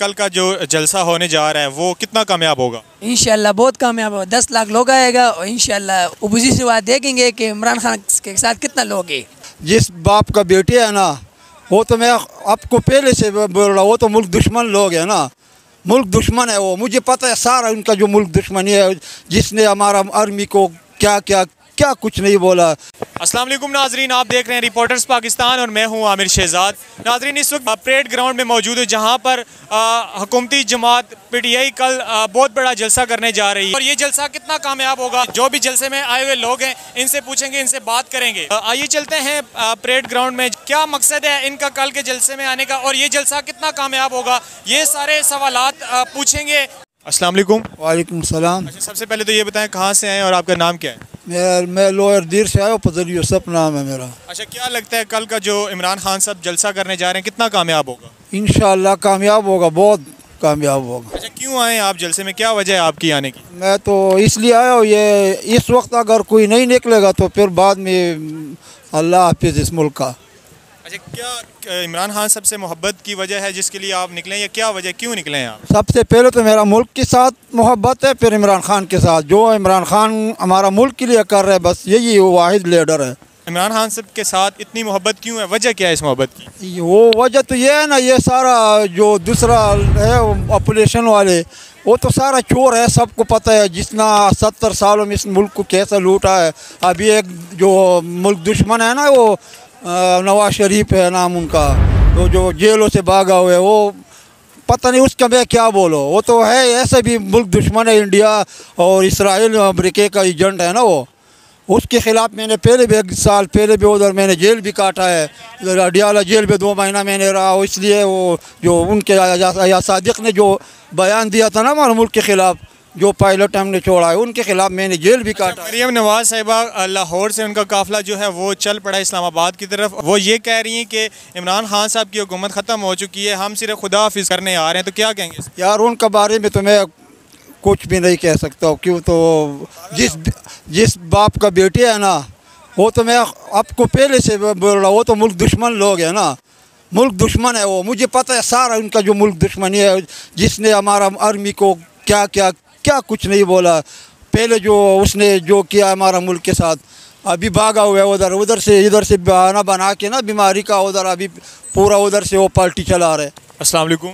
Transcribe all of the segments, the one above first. कल का जो जलसा होने जा रहा है वो कितना कामयाब होगा? इंशाल्लाह बहुत कामयाब होगा, 10 लाख लोग आएगा और इंशाल्लाह उबूजी से बात देखेंगे कि इमरान खान के साथ कितना लोग है। जिस बाप का बेटी है ना वो तो मैं आपको पहले से बोल रहा हूँ, वो तो मुल्क दुश्मन लोग है ना, मुल्क दुश्मन है वो, मुझे पता है सारा उनका जो मुल्क दुश्मनी है, जिसने हमारा आर्मी को क्या क्या क्या कुछ नहीं बोला। अस्सलाम वालेकुम नाजरीन, आप देख रहे हैं रिपोर्टर्स पाकिस्तान और मैं हूं आमिर शहजाद। नाजरीन इस वक्त परेड ग्राउंड में मौजूद है जहां पर हुकूमती जमात पीटीआई कल बहुत बड़ा जलसा करने जा रही है और ये जलसा कितना कामयाब होगा, जो भी जलसे में आए हुए लोग हैं इनसे पूछेंगे, इनसे बात करेंगे। आइए चलते हैं परेड ग्राउंड में, क्या मकसद है इनका कल के जलसे में आने का और ये जलसा कितना कामयाब होगा, ये सारे सवालात पूछेंगे। अस्सलाम वालेकुम। वालेकुम सलाम। अच्छा, सबसे पहले तो ये बताएं कहाँ से आए और आपका नाम क्या है? मैं लोअर दीर से आया हूँ, फजल यूसुफ नाम है मेरा। अच्छा, क्या लगता है कल का जो इमरान खान साहब जलसा करने जा रहे हैं कितना कामयाब होगा? इंशाल्लाह कामयाब होगा, बहुत कामयाब होगा। अच्छा, क्यों आए आप जलसे में, क्या वजह है आपकी आने की? मैं तो इसलिए आया हूँ, ये इस वक्त अगर कोई नहीं निकलेगा तो फिर बाद में अल्लाह हाफिज़ इस मुल्क का। अच्छा, क्या इमरान खान साहब से मोहब्बत की वजह है जिसके लिए आप निकले या क्या वजह, क्यों निकले हैं आप? सबसे पहले तो मेरा मुल्क के साथ मोहब्बत है, फिर इमरान खान के साथ, जो इमरान खान हमारा मुल्क के लिए कर रहे हैं, बस यही वो वाहिद लीडर है। इमरान खान साहब के साथ इतनी मोहब्बत क्यों है, वजह क्या है इस मोहब्बत की? वो वजह तो ये है ना, ये सारा जो दूसरा है ऑपरेशन वाले वो तो सारा चोर है, सबको पता है, जितना 70 सालों में इस मुल्क को कैसा लूटा है। अभी एक जो मुल्क दुश्मन है ना वो नवाज शरीफ है नाम उनका, तो जो जेलों से भागा हुए वो पता नहीं उसका मैं क्या बोलो, वो तो है ऐसे भी मुल्क दुश्मन है, इंडिया और इसराइल अमरीके का एजेंट है ना वो। उसके ख़िलाफ़ मैंने पहले भी, 1 साल पहले भी उधर मैंने जेल भी काटा है, इधर अडियाला जेल में 2 महीना मैंने रहा, इसलिए वो जो उनके या सादिक ने जो बयान दिया था ना हमारे मुल्क के ख़िलाफ़, जो पायलट हमने छोड़ा है उनके खिलाफ मैंने जेल भी काटा। मरियम नवाज साहिबा लाहौर से उनका काफिला जो है वो चल पड़ा इस्लामाबाद की तरफ, वो ये कह रही हैं कि इमरान खान साहब की हुकूमत ख़त्म हो चुकी है, हम सिर्फ खुदा हाफिज़ करने आ रहे हैं, तो क्या कहेंगे? यार उनके बारे में तो मैं कुछ भी नहीं कह सकता हूँ, क्यों तो जिस बाप का बेटी है ना वो तो मैं आपको पहले से बोल रहा हूँ, वो तो मुल्क दुश्मन लोग है ना, मुल्क दुश्मन है वो, मुझे पता है सारा उनका जो मुल्क दुश्मनी है, जिसने हमारा आर्मी को क्या क्या क्या कुछ नहीं बोला, पहले जो उसने जो किया हमारा मुल्क के साथ, अभी भागा हुआ है उधर, उधर से इधर से बहाना बना के ना बीमारी का, उधर अभी पूरा उधर से वो पार्टी चला रहे। अस्सलाम वालेकुम।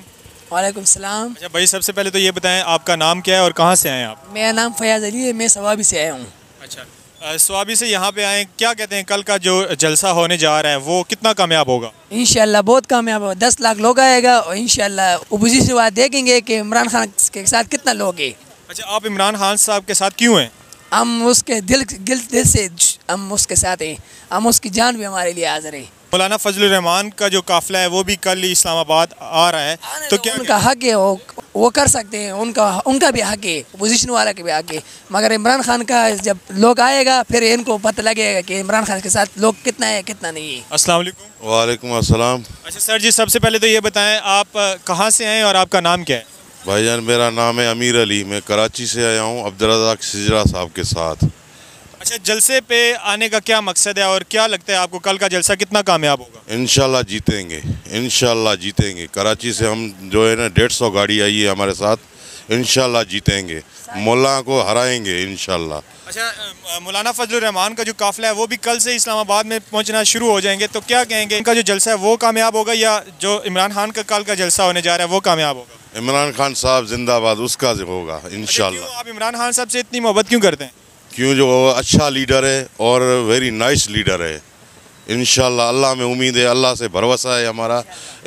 वालेकुम सलाम। अच्छा भाई, सबसे पहले तो ये बताएं आपका नाम क्या है और कहाँ से आए आप? मेरा नाम फयाज अली है, मैं सवाबी से आया हूँ। अच्छा, सवाबी से यहाँ पे आए, क्या कहते हैं कल का जो जलसा होने जा रहा है वो कितना कामयाब होगा? इंशाल्लाह बहुत कामयाब होगा, 10 लाख लोग आएगा और इंशाल्लाह उबूजी से बात देखेंगे कि इमरान खान के साथ कितना लोग है। अच्छा, आप इमरान खान साहब के साथ क्यों हैं? हम उसके दिल से हम उसके साथ हैं, हम उसकी जान भी हमारे लिए हाजिर है। मौलाना फजल रहमान का जो काफिला है वो भी कल इस्लामाबाद आ रहा है, तो क्या उनका हक है, वो कर सकते हैं, उनका भी हक है, अपोजिशन वाला के भी हक है, मगर इमरान खान का जब लोग आएगा फिर इनको पता लगेगा कि इमरान खान के साथ लोग कितना है कितना नहीं है। अस्सलाम वालेकुम। वालेकुम अस्सलाम। अच्छा सर जी, सबसे पहले तो ये बताएं आप कहाँ से हैं और आपका नाम क्या है? भाईजान मेरा नाम है अमीर अली, मैं कराची से आया हूँ अब्दुर्रज़्ज़ाक़ सिजरा साहब के साथ। अच्छा, जलसे पे आने का क्या मकसद है और क्या लगता है आपको कल का जलसा कितना कामयाब होगा? इंशाल्लाह जीतेंगे, इंशाल्लाह जीतेंगे। कराची से हम जो है ना 150 गाड़ी आई है हमारे साथ, इंशाल्लाह जीतेंगे, मौलाना को हराएंगे इंशाल्लाह। अच्छा, मौलाना फजल रहमान का जो काफिला है वो भी कल से इस्लामाबाद में पहुंचना शुरू हो जाएंगे, तो क्या कहेंगे इनका जो जलसा है वो कामयाब होगा या जो इमरान खान का कल का जलसा होने जा रहा है वो कामयाब होगा? इमरान खान साहब जिंदाबाद, उसका होगा इंशाल्लाह। आप इमरान खान साहब से इतनी मोहब्बत क्यों करते हैं? क्यों, जो अच्छा लीडर है और वेरी नाइस लीडर है, इंशाल्लाह अल्लाह में उम्मीद है, अल्लाह से भरोसा है हमारा,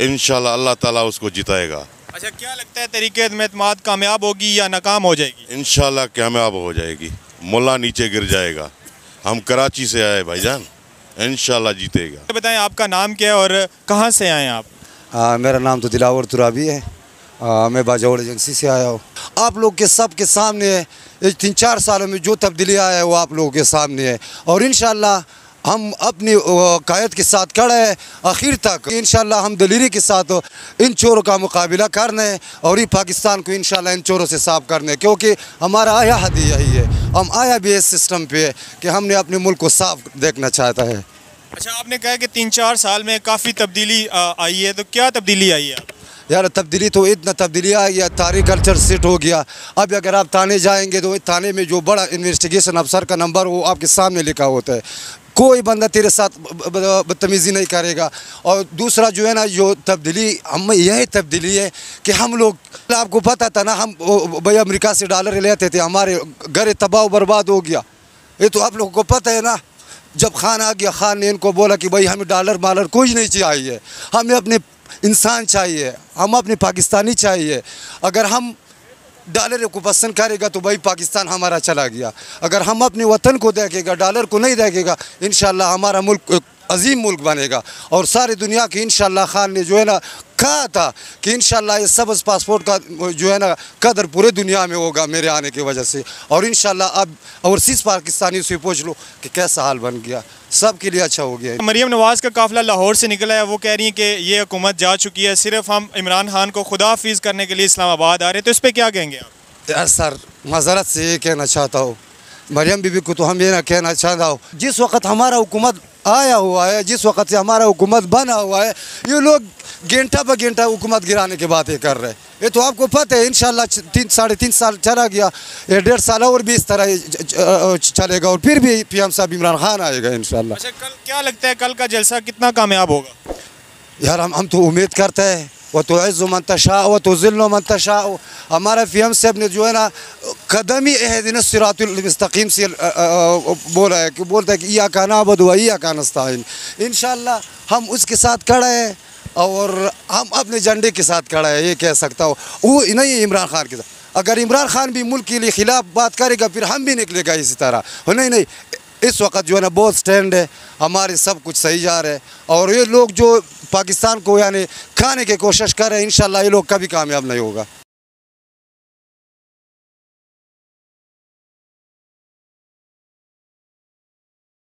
इंशाल्लाह अल्लाह ताला उसको जिताएगा। अच्छा, क्या लगता है तरीके में इत्माद कामयाब होगी या नाकाम हो जाएगी? इंशाल्लाह कामयाब हो जाएगी, मुल्ला नीचे गिर जाएगा। हम कराची से आए भाईजान, इंशाल्लाह जीतेगा। बताएं आपका नाम क्या है और कहाँ से आए आप? मेरा नाम तो दिलावर तुराबी है, मैं बाजौड़ एजेंसी से आया हूँ। आप लोग के सब के सामने है 3-4 सालों में जो तब्दीली आया है वो आप लोगों के सामने है, और इंशाल्लाह हम अपनी कायद के साथ खड़े हैं आखिर तक, इंशाल्लाह हम दलीरी के साथ इन चोरों का मुकाबला करने और ये पाकिस्तान को इंशाल्लाह इन चोरों से साफ करने, क्योंकि हमारा आया हद यही है, हम आया भी इस सिस्टम पे है कि हमने अपने मुल्क को साफ देखना चाहता है। अच्छा, आपने कहा कि 3-4 साल में काफ़ी तब्दीली आई है, तो क्या तब्दीली आई है? यार तब्दीली तो इतना तब्दीलियाँ आई है, तारीख कल्चर सेट हो गया। अब अगर आप थाने जाएंगे तो थाने में जो बड़ा इन्वेस्टिगेशन अफसर का नंबर वो आपके सामने लिखा होता है, कोई बंदा तेरे साथ बदतमीज़ी नहीं करेगा। और दूसरा जो है ना, जो तब्दीली हम यही तब्दीली है कि हम लोग, आपको पता था ना, हम भाई अमेरिका से डॉलर लेते थे, हमारे घर तबाह बर्बाद हो गया। ये तो आप लोगों को पता है ना। जब खान आ गया, खान ने इनको बोला कि भाई हमें डॉलर मालर कोई नहीं चाहिए, हमें अपने इंसान चाहिए, हम अपने पाकिस्तानी चाहिए। अगर हम डॉलर को पसंद करेगा तो भाई पाकिस्तान हमारा चला गया। अगर हम अपने वतन को देखेगा, डॉलर को नहीं देखेगा, इंशाल्लाह हमारा मुल्क अजीम मुल्क बनेगा। और सारी दुनिया की इंशाल्लाह, खान ने जो है ना कहा था कि इंशाल्लाह ये सब्ज़ पासपोर्ट का जो है ना कदर पूरे दुनिया में होगा मेरे आने की वजह से। और इंशाल्लाह अब ओवरसीज पाकिस्तानी से पूछ लो कि कैसा हाल बन गया, सब के लिए अच्छा हो गया। मरियम नवाज़ का काफ़िला लाहौर से निकला है, वो कह रही है कि ये हुकूमत जा चुकी है, सिर्फ हम इमरान खान को खुदाफिज़ करने के लिए इस्लामाबाद आ रहे हैं, तो इस पर क्या कहेंगे आप? यार सर, मज़रत से ये कहना चाहता हूँ, मरियम बीबी को तो हम ये ना कहना चाहता हूँ, जिस वक्त हमारा हुकूमत आया हुआ है, जिस वक्त से हमारा हुकूमत बना हुआ है, ये लोग घंटा पर घंटा हुकूमत गिराने की बातें कर रहे हैं। ये तो आपको पता है, इंशाल्लाह 3 साढ़े 3 साल चला गया, 1.5 साल और भी इस तरह चलेगा और फिर भी पीएम साहब इमरान खान आएगा इंशाल्लाह। अच्छा, कल क्या लगता है कल का जलसा कितना कामयाब होगा? यार हम तो उम्मीद करते हैं, वह तो अज़्ज़ो मन तशाअ व तुज़िल्लो मन तशाअ। हमारा पीएम साहब ने जो है ना कदम ही इहदिना सिरातुल मुस्तकीम से बोला है कि बोलता है कि इय्याका नअबुदु व इय्याका नस्तईन। इंशाल्लाह हम उसके साथ खड़ा है और हम अपने झंडे के साथ खड़ा है, ये कह सकता हूँ। वो नहीं इमरान खान के साथ, अगर इमरान खान भी मुल्क के लिए ख़िलाफ़ बात करेगा फिर हम भी निकलेगा इसी तरह। नहीं, इस वक्त जो है ना बहुत स्टैंड है, हमारे सब कुछ सही जा रहे हैं। और ये लोग जो पाकिस्तान को यानी खाने की कोशिश कर रहे हैं, इंशाल्लाह ये लोग कभी कामयाब नहीं होगा।